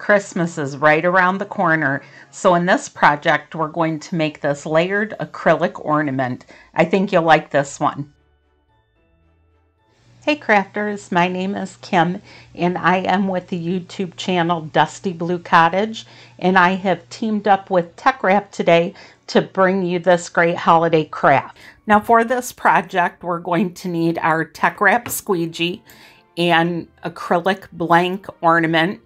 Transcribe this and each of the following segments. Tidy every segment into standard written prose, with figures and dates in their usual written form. Christmas is right around the corner, so in this project we're going to make this layered acrylic ornament. I think you'll like this one. Hey crafters, my name is Kim and I am with the YouTube channel Dusty Blue Cottage, and I have teamed up with TeckWrap today to bring you this great holiday craft. Now for this project we're going to need our TeckWrap squeegee, an acrylic blank ornament,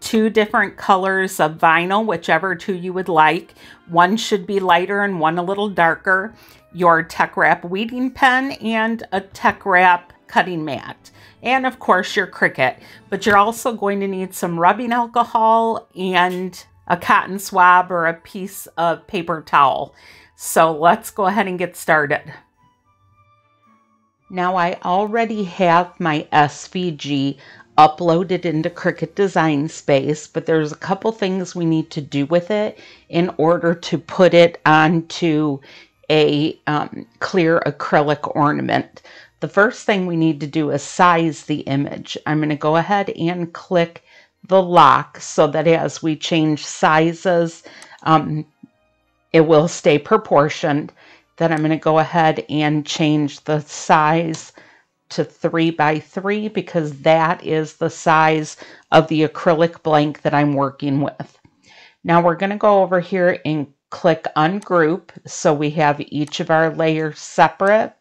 two different colors of vinyl, whichever two you would like. One should be lighter and one a little darker. Your TeckWrap weeding pen and a TeckWrap cutting mat. And of course your Cricut. But you're also going to need some rubbing alcohol and a cotton swab or a piece of paper towel. So let's go ahead and get started. Now I already have my SVG uploaded into Cricut Design Space, but there's a couple things we need to do with it in order to put it onto a clear acrylic ornament. The first thing we need to do is size the image. I'm going to go ahead and click the lock so that as we change sizes, it will stay proportioned. Then I'm going to go ahead and change the size to 3 by 3 because that is the size of the acrylic blank that I'm working with. Now we're going to go over here and click ungroup so we have each of our layers separate.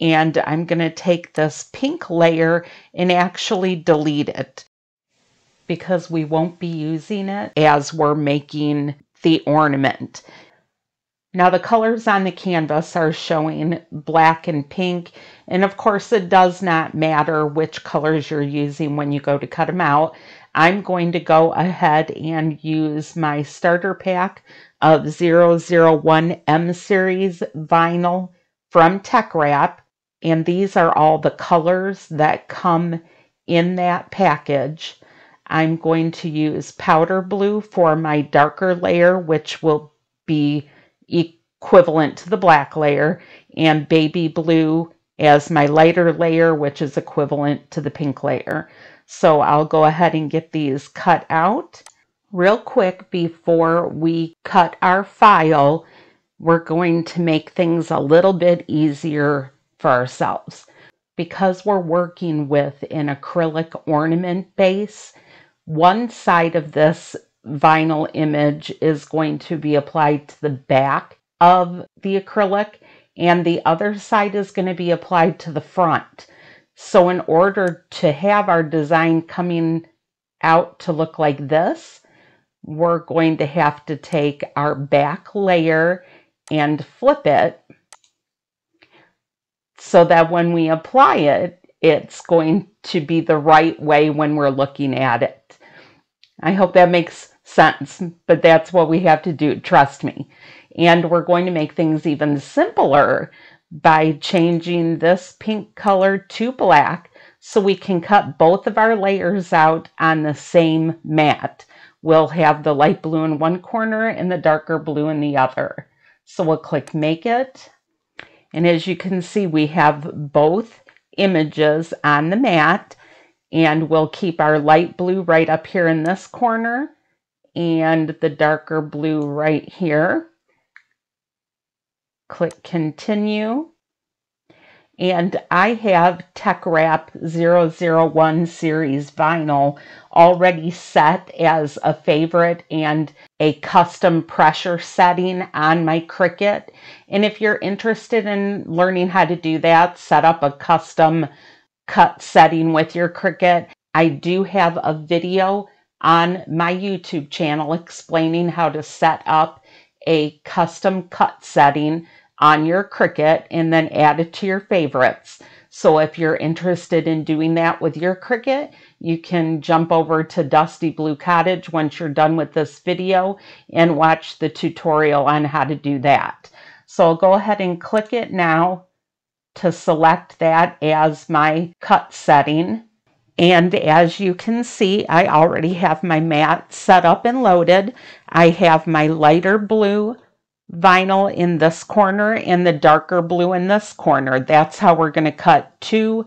And I'm going to take this pink layer and actually delete it because we won't be using it as we're making the ornament. Now the colors on the canvas are showing black and pink, and of course it does not matter which colors you're using when you go to cut them out. I'm going to go ahead and use my starter pack of 001 M Series vinyl from TeckWrap, and these are all the colors that come in that package. I'm going to use powder blue for my darker layer, which will be equivalent to the black layer, and baby blue as my lighter layer, which is equivalent to the pink layer. So I'll go ahead and get these cut out. Real quick, before we cut our file, we're going to make things a little bit easier for ourselves. Because we're working with an acrylic ornament base, one side of this vinyl image is going to be applied to the back of the acrylic and the other side is going to be applied to the front. So in order to have our design coming out to look like this, we're going to have to take our back layer and flip it so that when we apply it, it's going to be the right way when we're looking at it. I hope that makes sense, but that's what we have to do, trust me. And we're going to make things even simpler by changing this pink color to black so we can cut both of our layers out on the same mat. We'll have the light blue in one corner and the darker blue in the other. So we'll click Make It, and as you can see we have both images on the mat, and we'll keep our light blue right up here in this corner and the darker blue right here. Click Continue, and I have TeckWrap 001 Series vinyl already set as a favorite and a custom pressure setting on my Cricut. And if you're interested in learning how to do that, set up a custom cut setting with your Cricut, I do have a video on my YouTube channel explaining how to set up a custom cut setting on your Cricut and then add it to your favorites. So if you're interested in doing that with your Cricut, you can jump over to Dusty Blue Cottage once you're done with this video and watch the tutorial on how to do that. So I'll go ahead and click it now to select that as my cut setting. And as you can see, I already have my mat set up and loaded. I have my lighter blue vinyl in this corner and the darker blue in this corner. That's how we're going to cut two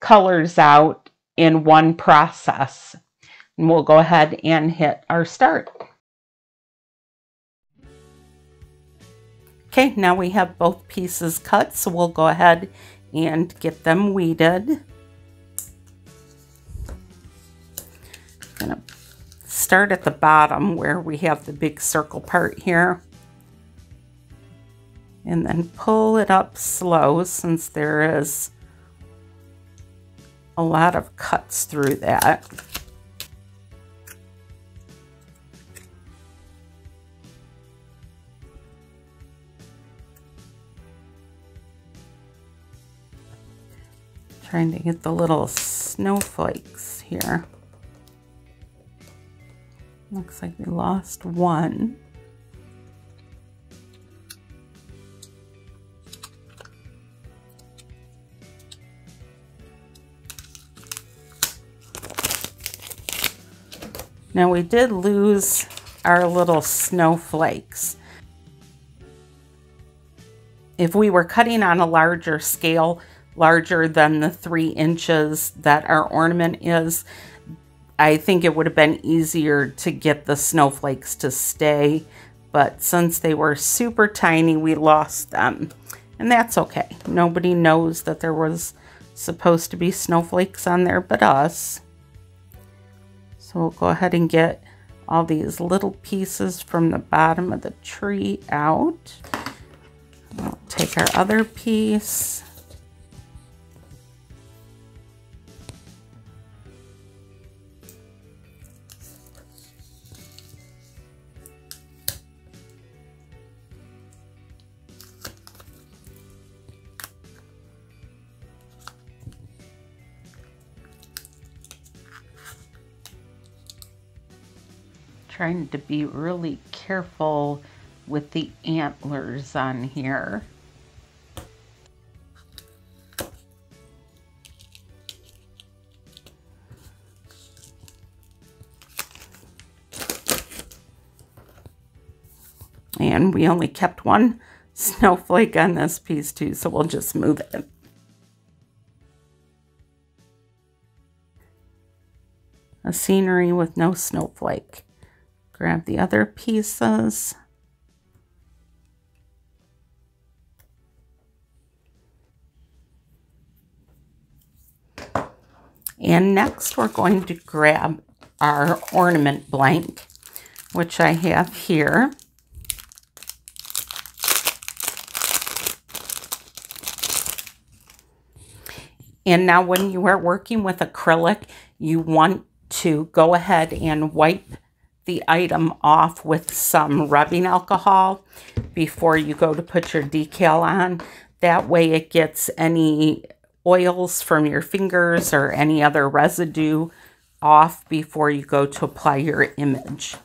colors out in one process. and we'll go ahead and hit our start. Okay, now we have both pieces cut, so we'll go ahead and get them weeded. I'm gonna start at the bottom where we have the big circle part here, and then pull it up slow since there is a lot of cuts through that. Trying to get the little snowflakes here. Looks like we lost one. Now we did lose our little snowflakes. If we were cutting on a larger scale, larger than the 3 inches that our ornament is, I think it would have been easier to get the snowflakes to stay, but since they were super tiny, we lost them. And that's okay. Nobody knows that there was supposed to be snowflakes on there but us. So we'll go ahead and get all these little pieces from the bottom of the tree out. We'll take our other piece. Trying to be really careful with the antlers on here. And we only kept one snowflake on this piece too, so we'll just move it. A scenery with no snowflake. Grab the other pieces. And next we're going to grab our ornament blank, which I have here. And now when you are working with acrylic, you want to go ahead and wipe the item off with some rubbing alcohol before you go to put your decal on. That way it gets any oils from your fingers or any other residue off before you go to apply your image.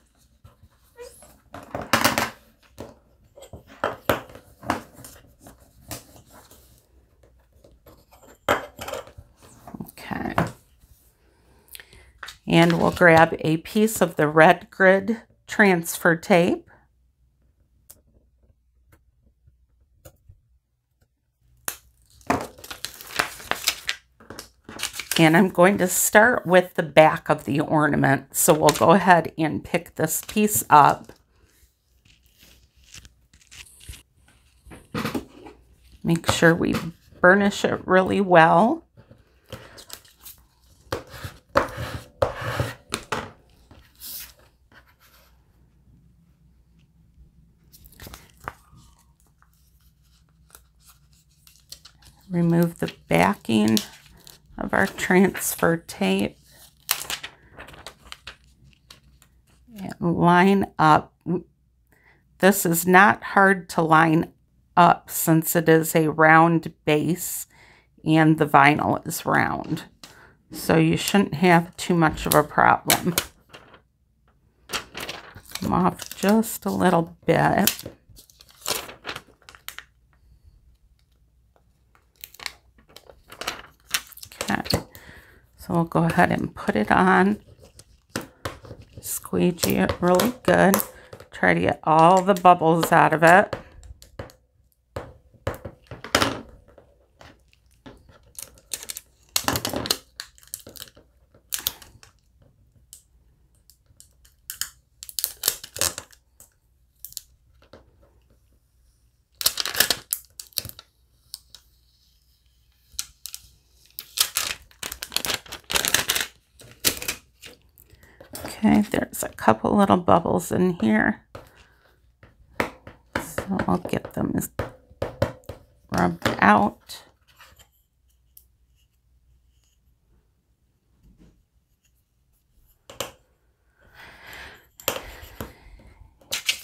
And we'll grab a piece of the red grid transfer tape. And I'm going to start with the back of the ornament. So we'll go ahead and pick this piece up. Make sure we burnish it really well. Remove the backing of our transfer tape and line up. This is not hard to line up since it is a round base and the vinyl is round. So you shouldn't have too much of a problem. Come off just a little bit. So we'll go ahead and put it on, squeegee it really good, try to get all the bubbles out of it. Okay, there's a couple little bubbles in here, so I'll get them rubbed out.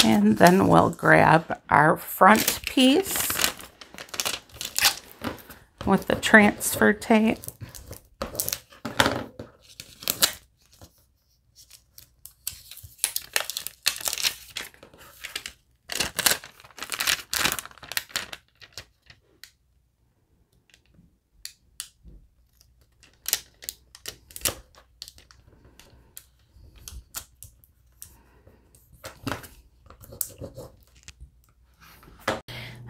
And then we'll grab our front piece with the transfer tape.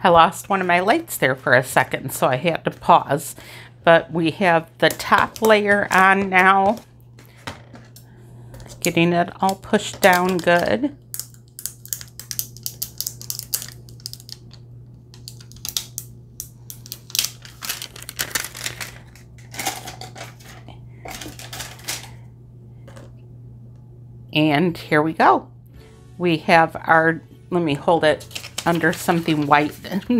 I lost one of my lights there for a second, so I had to pause. But we have the top layer on now, getting it all pushed down good. And here we go. We have our, let me hold it under something white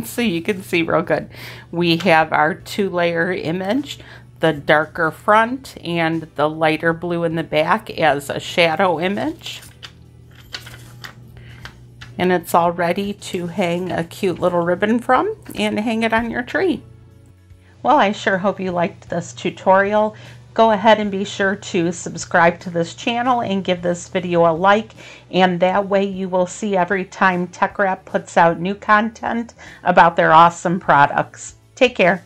so you can see real good. We have our two-layer image, the darker front and the lighter blue in the back as a shadow image. And it's all ready to hang a cute little ribbon from and hang it on your tree. Well, I sure hope you liked this tutorial. Go ahead and be sure to subscribe to this channel and give this video a like, and that way you will see every time TeckWrap puts out new content about their awesome products. Take care.